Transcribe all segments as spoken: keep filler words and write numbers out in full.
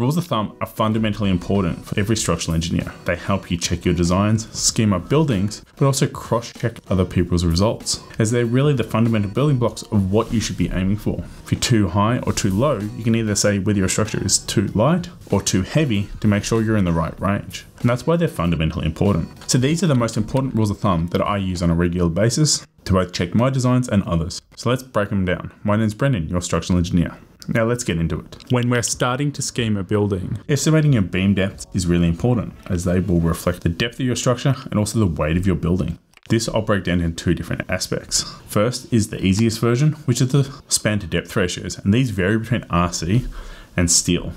Rules of thumb are fundamentally important for every structural engineer. They help you check your designs, scheme up buildings, but also cross-check other people's results, as they're really the fundamental building blocks of what you should be aiming for. If you're too high or too low, you can either say whether your structure is too light or too heavy to make sure you're in the right range. And that's why they're fundamentally important. So these are the most important rules of thumb that I use on a regular basis to both check my designs and others. So let's break them down. My name's Brendan, your structural engineer. Now let's get into it. When we're starting to scheme a building, estimating your beam depth is really important, as they will reflect the depth of your structure and also the weight of your building. This I'll break down into two different aspects. First is the easiest version, which is the span to depth ratios, and these vary between R C and steel.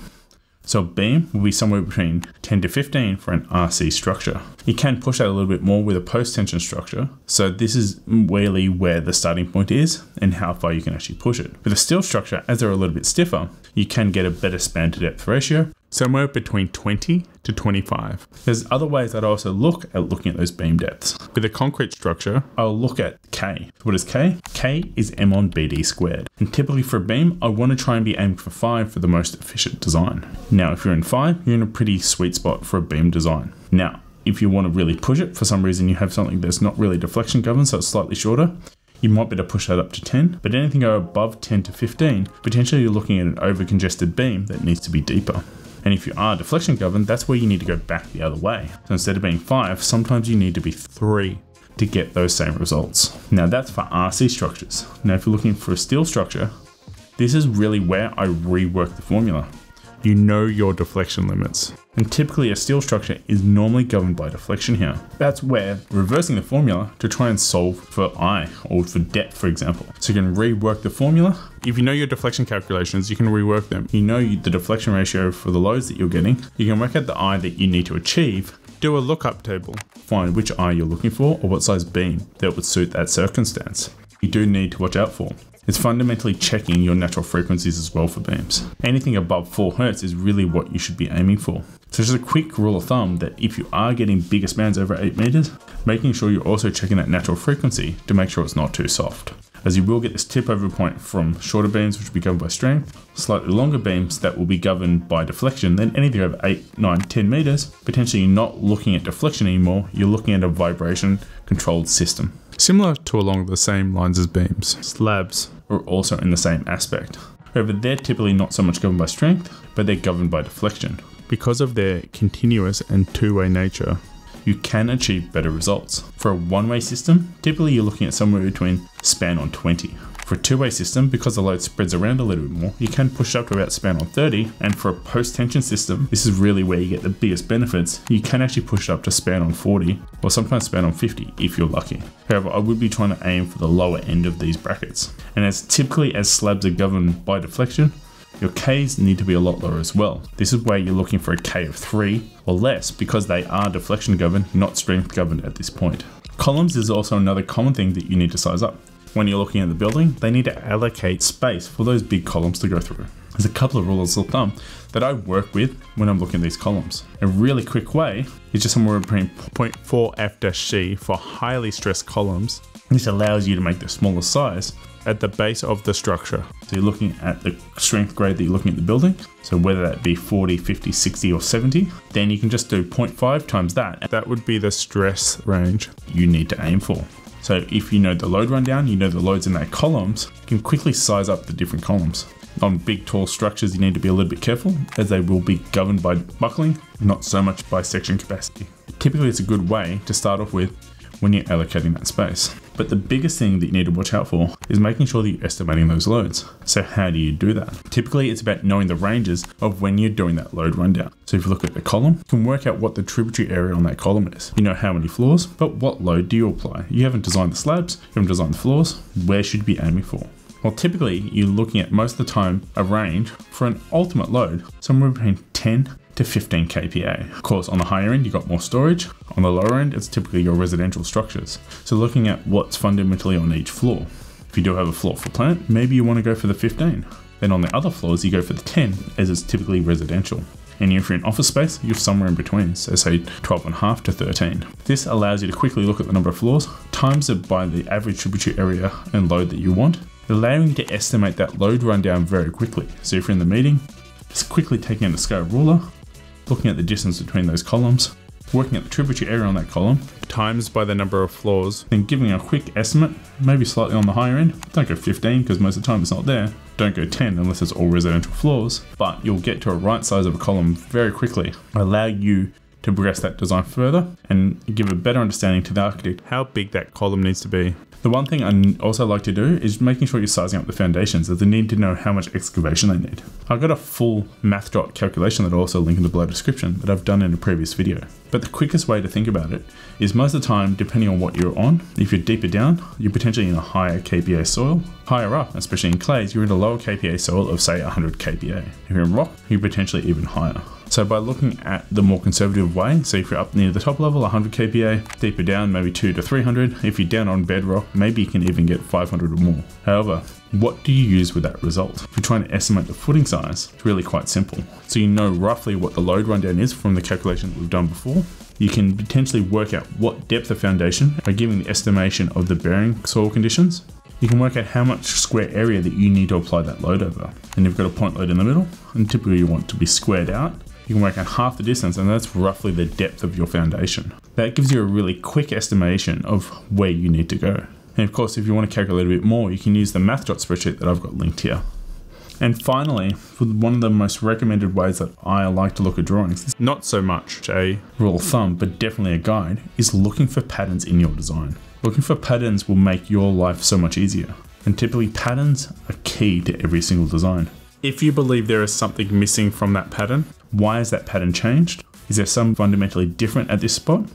So a beam will be somewhere between ten to fifteen for an R C structure. You can push that a little bit more with a post-tension structure. So this is really where the starting point is and how far you can actually push it. With a steel structure, as they're a little bit stiffer, you can get a better span to depth ratio, somewhere between twenty to twenty-five. There's other ways that I also look at looking at those beam depths. With a concrete structure, I'll look at K. What is K? K is M on B D squared. And typically for a beam, I want to try and be aimed for five for the most efficient design. Now, if you're in five, you're in a pretty sweet spot for a beam design. Now, if you want to really push it, for some reason you have something that's not really deflection governed, so it's slightly shorter, you might be able to push that up to ten, but anything above ten to fifteen, potentially you're looking at an over-congested beam that needs to be deeper. And if you are deflection governed, that's where you need to go back the other way. So instead of being five, sometimes you need to be three to get those same results. Now that's for R C structures. Now, if you're looking for a steel structure, this is really where I rework the formula. You know your deflection limits. And typically a steel structure is normally governed by deflection here. That's where reversing the formula to try and solve for I or for depth, for example. So you can rework the formula. If you know your deflection calculations, you can rework them. You know the deflection ratio for the loads that you're getting. You can work out the I that you need to achieve. Do a lookup table. Find which I you're looking for or what size beam that would suit that circumstance. You do need to watch out for. It's fundamentally checking your natural frequencies as well for beams. Anything above four hertz is really what you should be aiming for. So just a quick rule of thumb that if you are getting bigger spans over eight meters, making sure you're also checking that natural frequency to make sure it's not too soft, as you will get this tip over point from shorter beams, which will be governed by strength, slightly longer beams that will be governed by deflection. Then anything over eight, nine, ten meters, potentially you're not looking at deflection anymore, you're looking at a vibration controlled system. Similar to along the same lines as beams, slabs are also in the same aspect. However, they're typically not so much governed by strength, but they're governed by deflection. Because of their continuous and two-way nature, you can achieve better results. For a one-way system, typically you're looking at somewhere between span on twenty. For a two-way system, because the load spreads around a little bit more, you can push up to about span on thirty. And for a post-tension system, this is really where you get the biggest benefits. You can actually push it up to span on forty, or sometimes span on fifty if you're lucky. However, I would be trying to aim for the lower end of these brackets. And as typically as slabs are governed by deflection, your Ks need to be a lot lower as well. This is where you're looking for a K of three or less, because they are deflection governed, not strength governed at this point. Columns is also another common thing that you need to size up. When you're looking at the building, they need to allocate space for those big columns to go through. There's a couple of rules of thumb that I work with when I'm looking at these columns. A really quick way is just somewhere between zero point four F dash C for highly stressed columns. This allows you to make the smaller size at the base of the structure. So you're looking at the strength grade that you're looking at the building. So whether that be forty, fifty, sixty or seventy, then you can just do zero point five times that. That would be the stress range you need to aim for. So if you know the load rundown, you know the loads in their columns, you can quickly size up the different columns. On big, tall structures, you need to be a little bit careful, as they will be governed by buckling, not so much by section capacity. Typically, it's a good way to start off with when you're allocating that space. But the biggest thing that you need to watch out for is making sure that you're estimating those loads. So how do you do that? Typically, it's about knowing the ranges of when you're doing that load rundown. So if you look at the column, you can work out what the tributary area on that column is. You know how many floors, but what load do you apply? You haven't designed the slabs, you haven't designed the floors. Where should you be aiming for? Well, typically, you're looking at most of the time a range for an ultimate load, somewhere between ten to fifteen K P A. Of course, on the higher end, you've got more storage. On the lower end, it's typically your residential structures. So looking at what's fundamentally on each floor. If you do have a floor for plant, maybe you want to go for the fifteen. Then on the other floors, you go for the ten, as it's typically residential. And if you're in office space, you're somewhere in between, so say twelve and a half to thirteen. This allows you to quickly look at the number of floors, times it by the average tributary area and load that you want, allowing you to estimate that load rundown very quickly. So if you're in the meeting, is quickly taking out a scale ruler, looking at the distance between those columns, working out the tributary area on that column, times by the number of floors, then giving a quick estimate, maybe slightly on the higher end. Don't go fifteen because most of the time it's not there. Don't go ten unless it's all residential floors, but you'll get to a right size of a column very quickly. Allow you to progress that design further and give a better understanding to the architect how big that column needs to be. The one thing I also like to do is making sure you're sizing up the foundations, as they need to know how much excavation they need. I've got a full Mathjot calculation that I'll also link in the below description that I've done in a previous video. But the quickest way to think about it is, most of the time, depending on what you're on, if you're deeper down, you're potentially in a higher K P A soil. Higher up, especially in clays, you're in a lower K P A soil of say one hundred K P A. If you're in rock, you're potentially even higher. So by looking at the more conservative way, so if you're up near the top level, one hundred K P A, deeper down, maybe two to three hundred. If you're down on bedrock, maybe you can even get five hundred or more. However, what do you use with that result? If you're trying to estimate the footing size, it's really quite simple. So you know roughly what the load rundown is from the calculation that we've done before. You can potentially work out what depth of foundation by giving the estimation of the bearing soil conditions. You can work out how much square area that you need to apply that load over. And you've got a point load in the middle, and typically you want to be squared out. You can work out half the distance, and that's roughly the depth of your foundation. That gives you a really quick estimation of where you need to go. And of course, if you want to calculate a bit more, you can use the Mathjot spreadsheet that I've got linked here. And finally, for one of the most recommended ways that I like to look at drawings, it's not so much a rule of thumb, but definitely a guide, is looking for patterns in your design. Looking for patterns will make your life so much easier. And typically patterns are key to every single design. If you believe there is something missing from that pattern, why is that pattern changed? Is there some fundamentally different at this spot?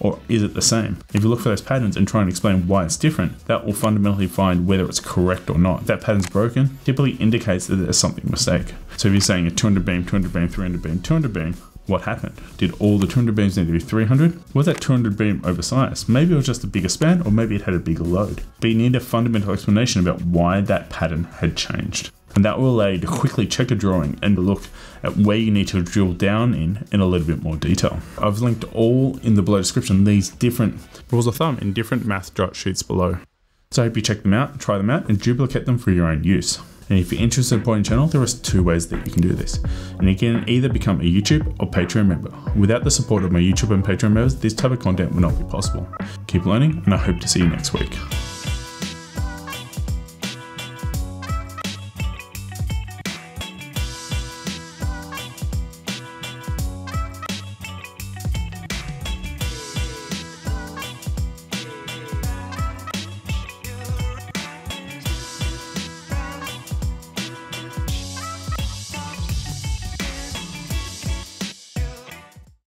Or is it the same? If you look for those patterns and try and explain why it's different, that will fundamentally find whether it's correct or not. If that pattern's broken, typically indicates that there's something mistake. So if you're saying a two hundred beam, two hundred beam, three hundred beam, two hundred beam, what happened? Did all the two hundred beams need to be three hundred? Was that two hundred beam oversized? Maybe it was just a bigger span, or maybe it had a bigger load. But you need a fundamental explanation about why that pattern had changed. And that will allow you to quickly check a drawing and look at where you need to drill down in in a little bit more detail. I've linked all in the below description these different rules of thumb in different Mathjot sheets below. So I hope you check them out, try them out, and duplicate them for your own use. And if you're interested in supporting the channel, there are two ways that you can do this. And you can either become a YouTube or Patreon member. Without the support of my YouTube and Patreon members, this type of content would not be possible. Keep learning, and I hope to see you next week.